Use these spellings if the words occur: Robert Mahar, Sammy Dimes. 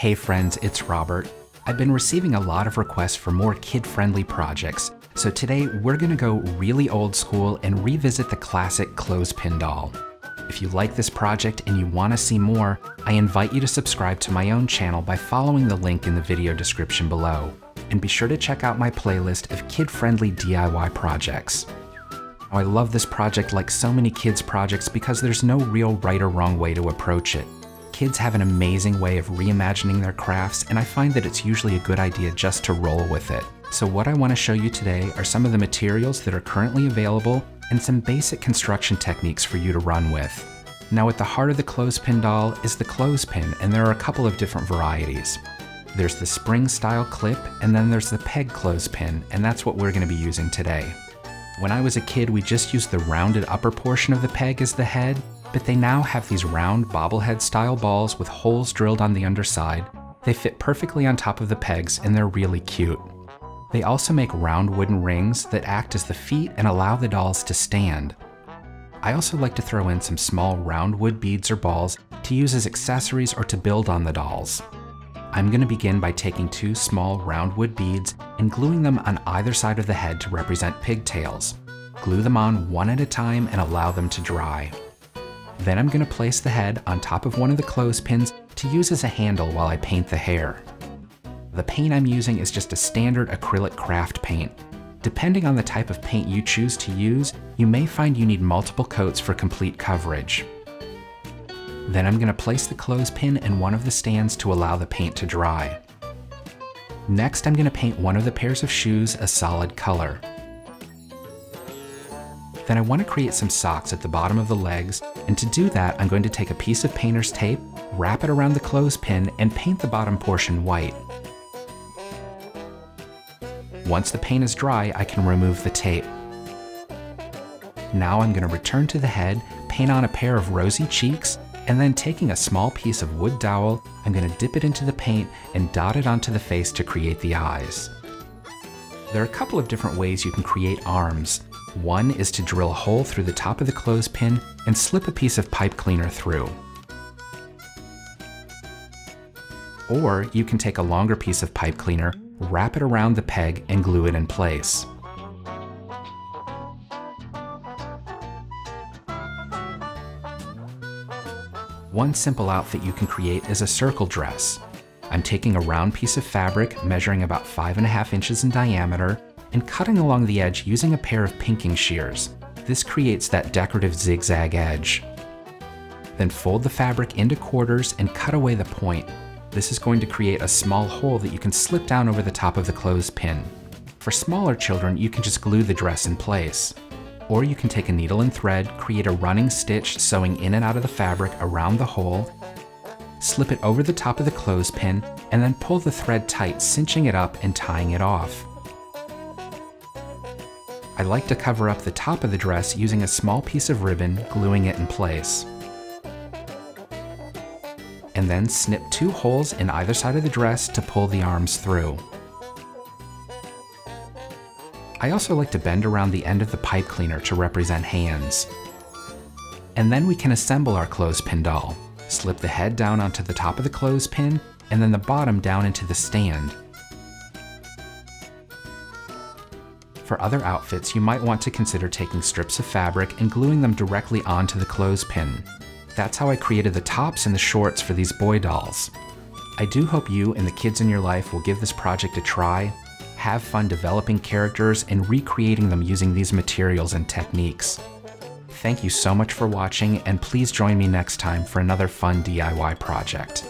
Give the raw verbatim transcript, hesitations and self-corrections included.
Hey friends, it's Robert. I've been receiving a lot of requests for more kid-friendly projects, so today we're gonna go really old school and revisit the classic clothespin doll. If you like this project and you wanna see more, I invite you to subscribe to my own channel by following the link in the video description below. And be sure to check out my playlist of kid-friendly D I Y projects. I love this project like so many kids' projects because there's no real right or wrong way to approach it. Kids have an amazing way of reimagining their crafts, and I find that it's usually a good idea just to roll with it. So what I want to show you today are some of the materials that are currently available and some basic construction techniques for you to run with. Now at the heart of the clothespin doll is the clothespin, and there are a couple of different varieties. There's the spring style clip, and then there's the peg clothespin, and that's what we're going to be using today. When I was a kid, we just used the rounded upper portion of the peg as the head, but they now have these round bobblehead style balls with holes drilled on the underside. They fit perfectly on top of the pegs and they're really cute. They also make round wooden rings that act as the feet and allow the dolls to stand. I also like to throw in some small round wood beads or balls to use as accessories or to build on the dolls. I'm going to begin by taking two small round wood beads and gluing them on either side of the head to represent pigtails. Glue them on one at a time and allow them to dry. Then I'm going to place the head on top of one of the clothespins to use as a handle while I paint the hair. The paint I'm using is just a standard acrylic craft paint. Depending on the type of paint you choose to use, you may find you need multiple coats for complete coverage. Then I'm going to place the clothespin in one of the stands to allow the paint to dry. Next, I'm going to paint one of the pairs of shoes a solid color. Then I want to create some socks at the bottom of the legs, and to do that, I'm going to take a piece of painter's tape, wrap it around the clothespin, and paint the bottom portion white. Once the paint is dry, I can remove the tape. Now I'm going to return to the head, paint on a pair of rosy cheeks, and then taking a small piece of wood dowel, I'm going to dip it into the paint and dot it onto the face to create the eyes. There are a couple of different ways you can create arms. One is to drill a hole through the top of the clothespin and slip a piece of pipe cleaner through. Or you can take a longer piece of pipe cleaner, wrap it around the peg, and glue it in place. One simple outfit you can create is a circle dress. I'm taking a round piece of fabric measuring about five and a half inches in diameter and cutting along the edge using a pair of pinking shears. This creates that decorative zigzag edge. Then fold the fabric into quarters and cut away the point. This is going to create a small hole that you can slip down over the top of the clothespin. For smaller children, you can just glue the dress in place. Or you can take a needle and thread, create a running stitch sewing in and out of the fabric around the hole, slip it over the top of the clothespin, and then pull the thread tight, cinching it up and tying it off. I like to cover up the top of the dress using a small piece of ribbon, gluing it in place. And then snip two holes in either side of the dress to pull the arms through. I also like to bend around the end of the pipe cleaner to represent hands. And then we can assemble our clothespin doll. Slip the head down onto the top of the clothespin, and then the bottom down into the stand. For other outfits, you might want to consider taking strips of fabric and gluing them directly onto the clothespin. That's how I created the tops and the shorts for these boy dolls. I do hope you and the kids in your life will give this project a try. Have fun developing characters and recreating them using these materials and techniques. Thank you so much for watching, and please join me next time for another fun D I Y project.